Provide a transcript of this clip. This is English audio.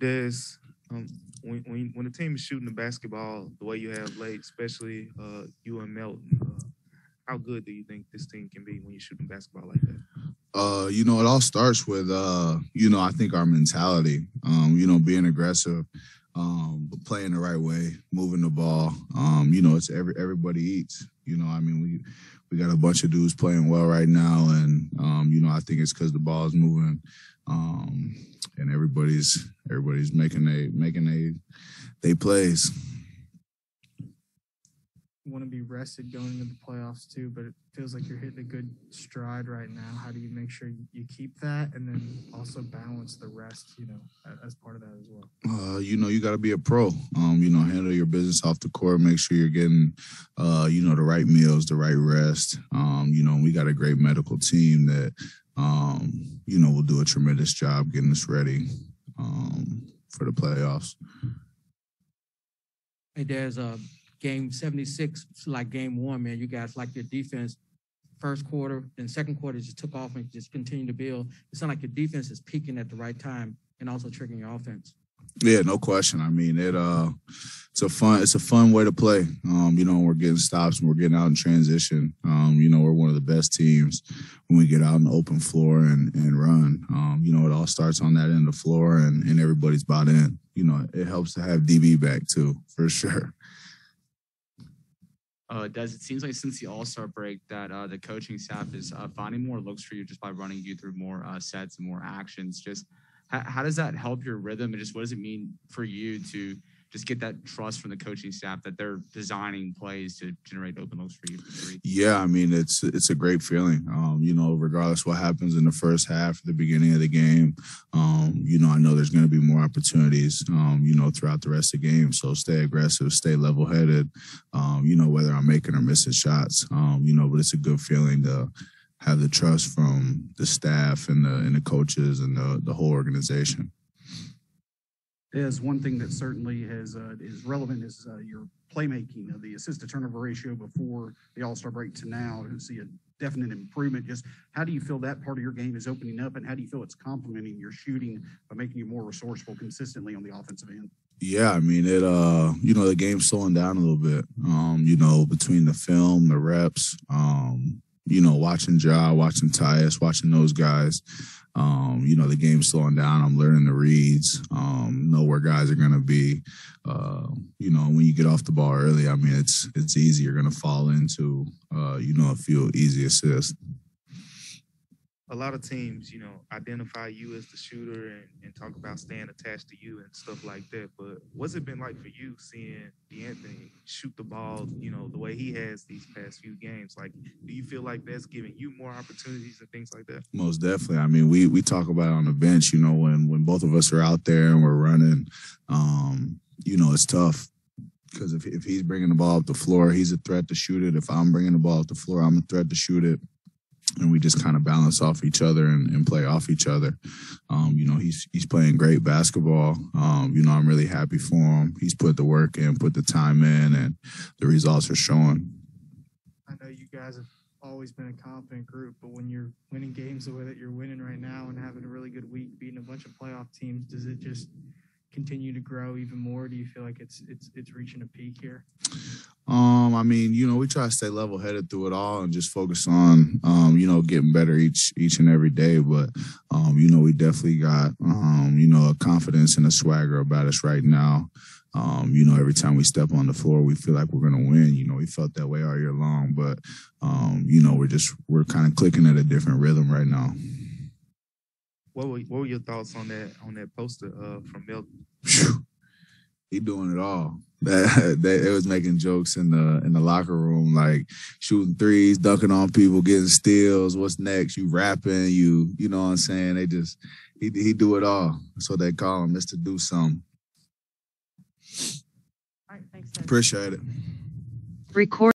there's when the team is shooting the basketball the way you have late, especially you and Melton, how good do you think this team can be when you're shooting basketball like that? You know, it all starts with, you know, I think our mentality, you know, being aggressive, playing the right way, moving the ball. You know, it's everybody eats. You know, I mean, we got a bunch of dudes playing well right now. And, you know, I think it's because the ball is moving and everybody's making plays. Want to be rested going into the playoffs too, but it feels like you're hitting a good stride right now. How do you make sure you keep that and then also balance the rest, you know, as part of that as well? You know, you got to be a pro. You know, handle your business off the court. Make sure you're getting, you know, the right meals, the right rest. You know, we got a great medical team that, you know, will do a tremendous job getting us ready for the playoffs. Hey, there's a Game 76, like game one, man. You guys like your defense first quarter, then second quarter just took off and just continued to build. It sounds like your defense is peaking at the right time and also triggering your offense. Yeah, no question. I mean, it's a fun way to play. You know, we're getting stops and we're getting out in transition. You know, we're one of the best teams when we get out on the open floor and run. You know, it all starts on that end of the floor and everybody's bought in. You know, it helps to have DB back too, for sure. It seems like since the All-Star break that the coaching staff is finding more looks for you just by running you through more sets and more actions. Just how does that help your rhythm, and just what does it mean for you to just get that trust from the coaching staff that they're designing plays to generate open looks for you? Yeah, I mean, it's a great feeling. You know, regardless what happens in the first half, the beginning of the game, you know, I know there's going to be more opportunities, you know, throughout the rest of the game. So stay aggressive, stay level-headed, you know, whether I'm making or missing shots, you know, but it's a good feeling to have the trust from the staff and the coaches and the whole organization. Is one thing that certainly has is relevant is your playmaking. The assist to turnover ratio before the All-Star break to now, you see a definite improvement. Just how do you feel that part of your game is opening up, and how do you feel it's complementing your shooting by making you more resourceful consistently on the offensive end? Yeah, I mean, you know, the game's slowing down a little bit, you know, between the film, the reps, you know, watching Ja, watching Tyus, watching those guys. You know, the game's slowing down. I'm learning the reads, know where guys are going to be. You know, when you get off the ball early, I mean, it's easy. You're going to fall into, you know, a few easy assists. A lot of teams, you know, identify you as the shooter and talk about staying attached to you and stuff like that. But what's it been like for you seeing DeAnthony shoot the ball, you know, the way he has these past few games? Like, do you feel like that's giving you more opportunities and things like that? Most definitely. I mean, we talk about it on the bench, you know, when both of us are out there and we're running, you know, it's tough. Because if he's bringing the ball up the floor, he's a threat to shoot it. If I'm bringing the ball up the floor, I'm a threat to shoot it. And we just kind of balance off each other and play off each other. You know, he's playing great basketball. You know, I'm really happy for him. He's put the work in, put the time in, and the results are showing. I know you guys have always been a confident group, but when you're winning games the way that you're winning right now and having a really good week, beating a bunch of playoff teams, does it just continue to grow even more? Do you feel like it's reaching a peak here? I mean, you know, we try to stay level-headed through it all and just focus on, you know, getting better each and every day. But, you know, we definitely got, you know, a confidence and a swagger about us right now. You know, every time we step on the floor, we feel like we're going to win. You know, we felt that way all year long. But, you know, we're kind of clicking at a different rhythm right now. What were your thoughts on that poster from Melton? He doing it all. That it was making jokes in the locker room, like shooting threes, dunking on people, getting steals. What's next? You rapping? You know what I'm saying? They just he do it all. So they call him Mr. Do Something. All right, thanks. Appreciate it. Record.